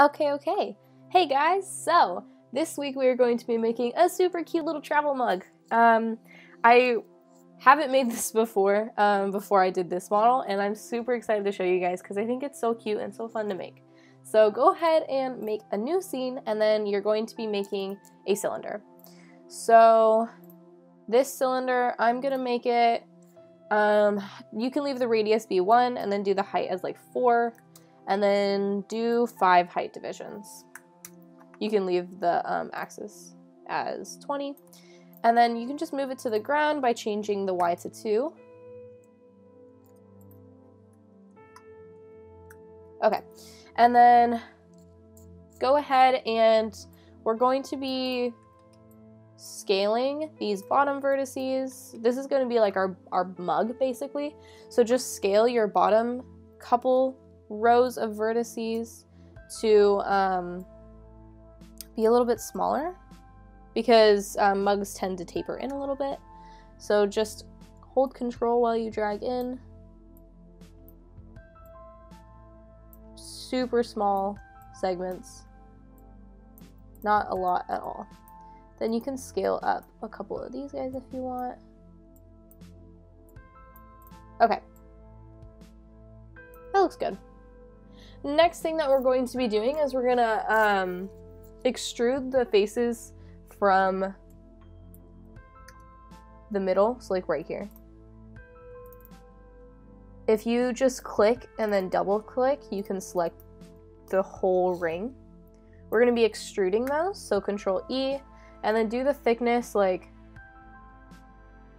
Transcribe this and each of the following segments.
Okay. Hey guys, so this week we are going to be making a super cute little travel mug. I haven't made this before, before I did this model, and I'm super excited to show you guys because I think it's so cute and so fun to make. So go ahead and make a new scene, and then you're going to be making a cylinder. So this cylinder, I'm going to make it, you can leave the radius be 1 and then do the height as like 4. And then do 5 height divisions. You can leave the axis as 20. And then you can just move it to the ground by changing the Y to 2. Okay, and then go ahead and we're going to be scaling these bottom vertices. This is going to be like our mug basically. So just scale your bottom couple rows of vertices to be a little bit smaller because mugs tend to taper in a little bit. So just hold control while you drag in. Super small segments. Not a lot at all. Then you can scale up a couple of these guys if you want. Okay. That looks good. Next thing that we're going to be doing is we're gonna extrude the faces from the middle, so like right here. If you just click and then double click, you can select the whole ring. We're gonna be extruding those, so Control E, and then do the thickness like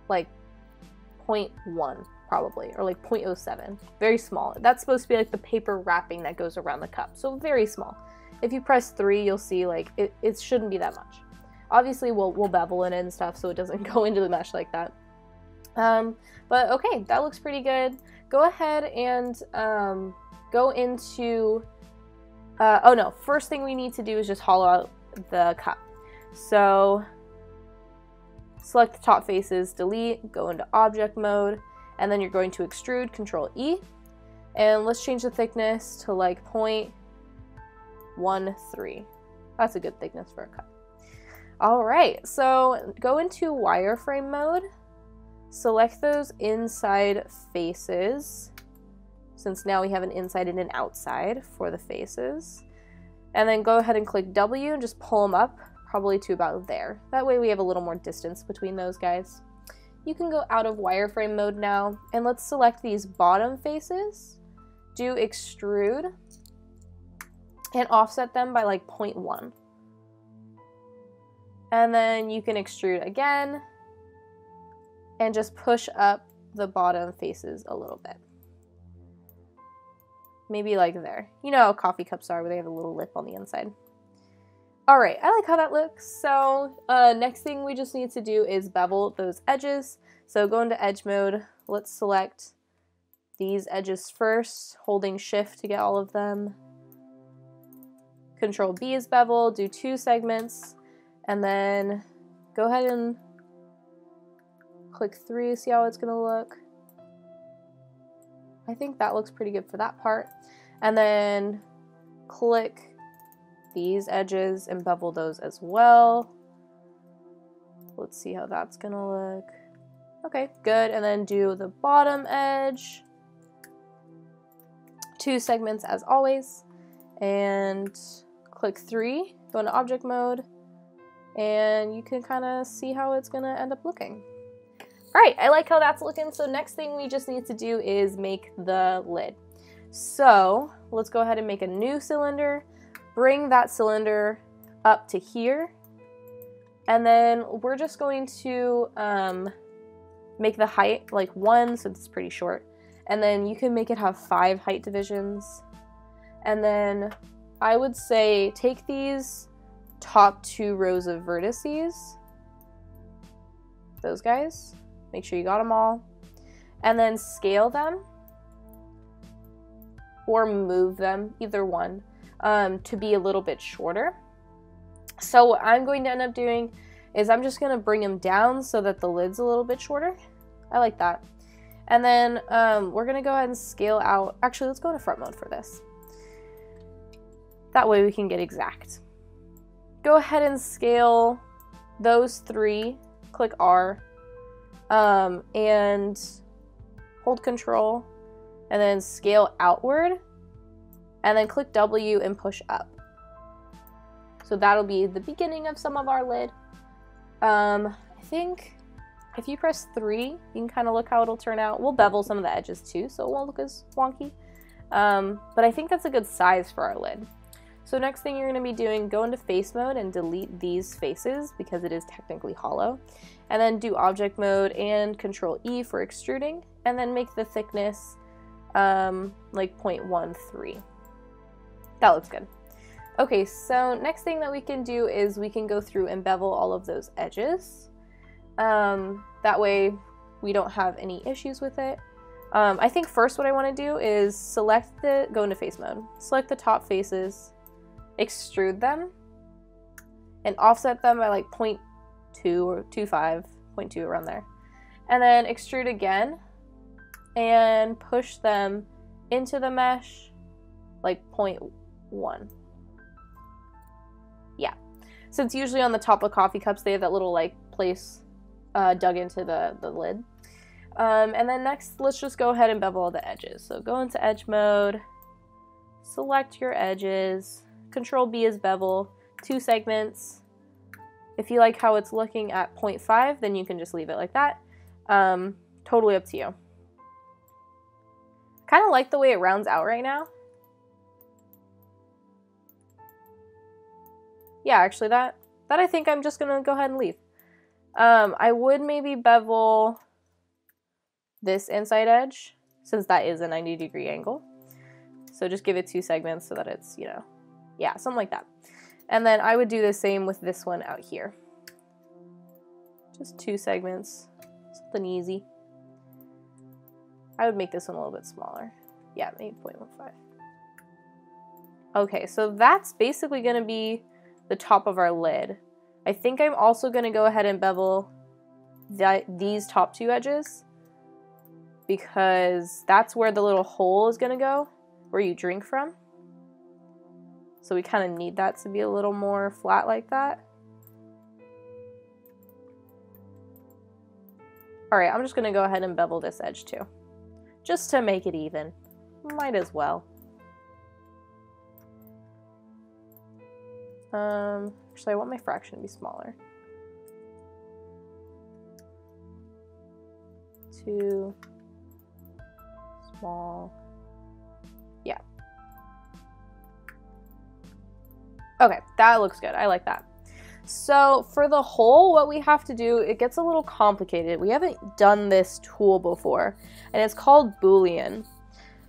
0.1. probably, or like 0.07, very small. That's supposed to be like the paper wrapping that goes around the cup, so very small. If you press 3, you'll see like it shouldn't be that much. Obviously we'll bevel in it and stuff so it doesn't go into the mesh like that. But okay, that looks pretty good. Go ahead and go into, oh no, first thing we need to do is just hollow out the cup. So select the top faces, delete, go into object mode, and then you're going to extrude, Control E, and let's change the thickness to like 0.13. That's a good thickness for a cup. All right, so go into wireframe mode, select those inside faces, since now we have an inside and an outside for the faces, and then go ahead and click W and just pull them up, probably to about there. That way we have a little more distance between those guys. You can go out of wireframe mode now, and let's select these bottom faces, do extrude, and offset them by like 0.1. And then you can extrude again, and just push up the bottom faces a little bit. Maybe like there. You know how coffee cups are, where they have a little lip on the inside. Alright, I like how that looks. So next thing we just need to do is bevel those edges. So go into edge mode, let's select these edges first, holding shift to get all of them. Control B is bevel, do 2 segments, and then go ahead and click 3, see how it's going to look. I think that looks pretty good for that part. And then click these edges and bevel those as well. Let's see how that's gonna look. Okay, good, and then do the bottom edge. 2 segments as always, and click 3, go into object mode, and you can kind of see how it's gonna end up looking. All right, I like how that's looking, so next thing we just need to do is make the lid. So let's go ahead and make a new cylinder. Bring that cylinder up to here, and then we're just going to make the height like 1, so it's pretty short, and then you can make it have 5 height divisions. And then I would say take these top 2 rows of vertices, those guys, make sure you got them all, and then scale them or move them, either one. To be a little bit shorter. So what I'm going to end up doing is I'm just going to bring them down so that the lid's a little bit shorter. I like that. And then we're going to go ahead and scale out. Actually, let's go to front mode for this. That way we can get exact. Go ahead and scale those three, click R, and hold Control, and then scale outward, and then click W and push up. So that'll be the beginning of some of our lid. I think if you press 3, you can kind of look how it'll turn out. We'll bevel some of the edges too, so it won't look as wonky. But I think that's a good size for our lid. So next thing you're going to be doing, go into face mode and delete these faces because it is technically hollow. And then do object mode and Control E for extruding, and then make the thickness like 0.13. That looks good. Okay, so next thing that we can do is we can go through and bevel all of those edges. That way we don't have any issues with it. I think first what I want to do is select the, go into face mode, select the top faces, extrude them, and offset them by like 0.2 or 0.25, 0.2 around there. And then extrude again and push them into the mesh like 0.1. Yeah. So it's usually on the top of coffee cups, they have that little like place dug into the lid. And then next, let's just go ahead and bevel all the edges. So go into edge mode, select your edges, Control B is bevel, 2 segments. If you like how it's looking at 0.5, then you can just leave it like that. Totally up to you. Kind of like the way it rounds out right now. Yeah, actually that I think I'm just gonna go ahead and leave. I would maybe bevel this inside edge, since that is a 90-degree angle. So just give it 2 segments so that it's, you know, yeah, something like that. And then I would do the same with this one out here. Just 2 segments, something easy. I would make this one a little bit smaller. Yeah, maybe 0.15. Okay, so that's basically gonna be the top of our lid. I think I'm also gonna go ahead and bevel these top 2 edges, because that's where the little hole is gonna go, where you drink from. So we kind of need that to be a little more flat like that. All right, I'm just gonna go ahead and bevel this edge too, just to make it even. Might as well. Actually, I want my fraction to be smaller. 2. Small. Yeah. Okay, that looks good. I like that. So for the hole, what we have to do, it gets a little complicated. We haven't done this tool before, and it's called Boolean.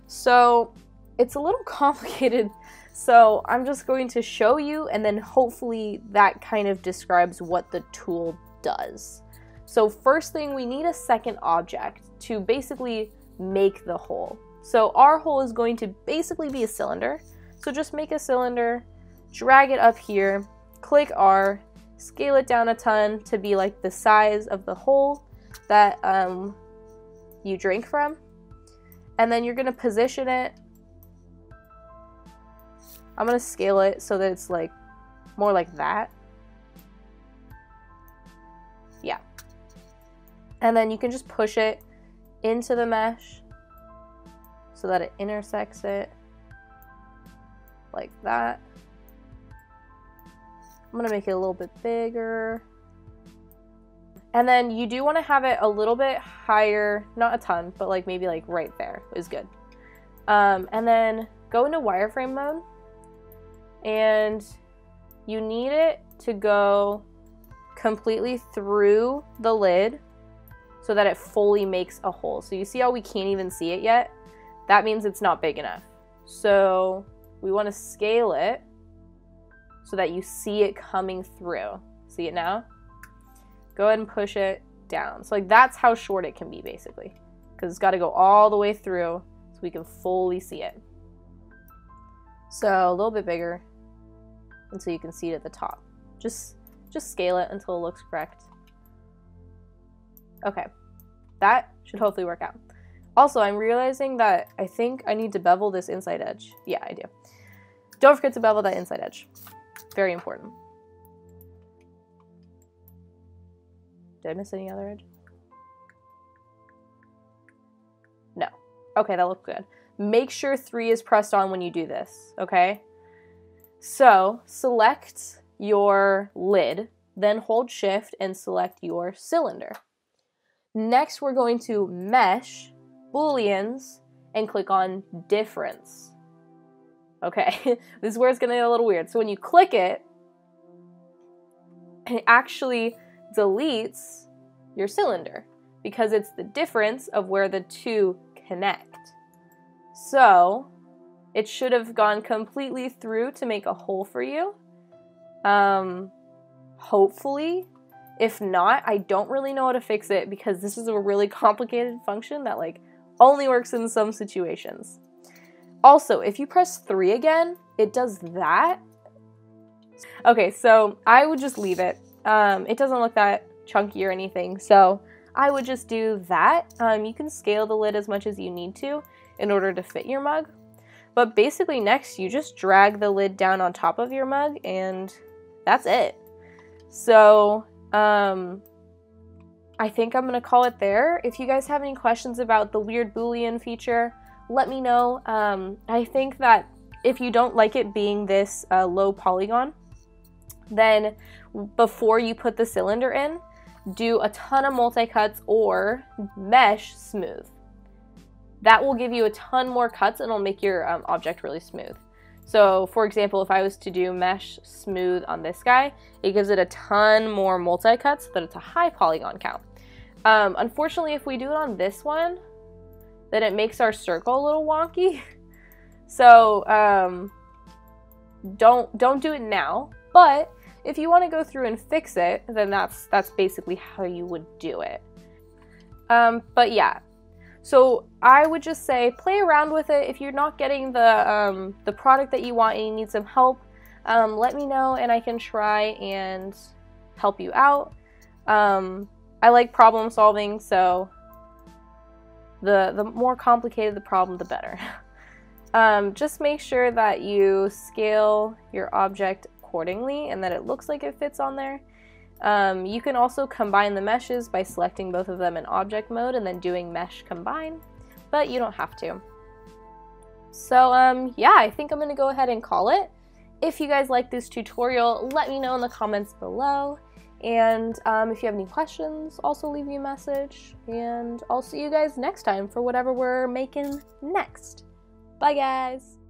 So it's a little complicated. So I'm just going to show you, and then hopefully that kind of describes what the tool does. So first thing, we need a second object to basically make the hole. So our hole is going to basically be a cylinder. So just make a cylinder, drag it up here, click R, scale it down a ton to be like the size of the hole that you drink from. And then you're gonna position it. I'm gonna scale it so that it's like more like that. Yeah. And then you can just push it into the mesh so that it intersects it like that. I'm gonna make it a little bit bigger. And then you do wanna have it a little bit higher, not a ton, but like maybe like right there is good. And then go into wireframe mode, and you need it to go completely through the lid so that it fully makes a hole. So you see how we can't even see it yet? That means it's not big enough. So we want to scale it so that you see it coming through. See it now? Go ahead and push it down. So like that's how short it can be basically, because it's got to go all the way through so we can fully see it. So a little bit bigger, and so you can see it at the top. Just scale it until it looks correct. Okay, that should hopefully work out. Also, I'm realizing that I think I need to bevel this inside edge. Yeah, I do. Don't forget to bevel that inside edge. Very important. Did I miss any other edge? No. Okay, that looked good. Make sure 3 is pressed on when you do this, okay? So select your lid, then hold shift and select your cylinder. Next, we're going to mesh, booleans, and click on difference. Okay, this is where it's gonna get a little weird. So when you click it, it actually deletes your cylinder because it's the difference of where the two connect. So it should have gone completely through to make a hole for you. Hopefully. If not, I don't really know how to fix it because this is a really complicated function that like only works in some situations. Also, if you press 3 again, it does that. Okay, so I would just leave it. It doesn't look that chunky or anything, so I would just do that. You can scale the lid as much as you need to in order to fit your mug. But basically next, you just drag the lid down on top of your mug and that's it. So I think I'm gonna call it there. If you guys have any questions about the weird Boolean feature, let me know. I think that if you don't like it being this low polygon, then before you put the cylinder in, do a ton of multi-cuts or mesh smooth. That will give you a ton more cuts and it'll make your object really smooth. So for example, if I was to do mesh smooth on this guy, it gives it a ton more multi-cuts so that it's a high polygon count. Unfortunately, if we do it on this one, then it makes our circle a little wonky. So don't do it now, but if you want to go through and fix it, then that's basically how you would do it. But yeah. So I would just say play around with it. If you're not getting the product that you want and you need some help, let me know and I can try and help you out. I like problem solving, so the more complicated the problem, the better. Just make sure that you scale your object accordingly and that it looks like it fits on there. You can also combine the meshes by selecting both of them in object mode and then doing mesh combine, but you don't have to. So yeah, I think I'm going to go ahead and call it. If you guys like this tutorial, let me know in the comments below. And if you have any questions, also leave me a message. And I'll see you guys next time for whatever we're making next. Bye guys!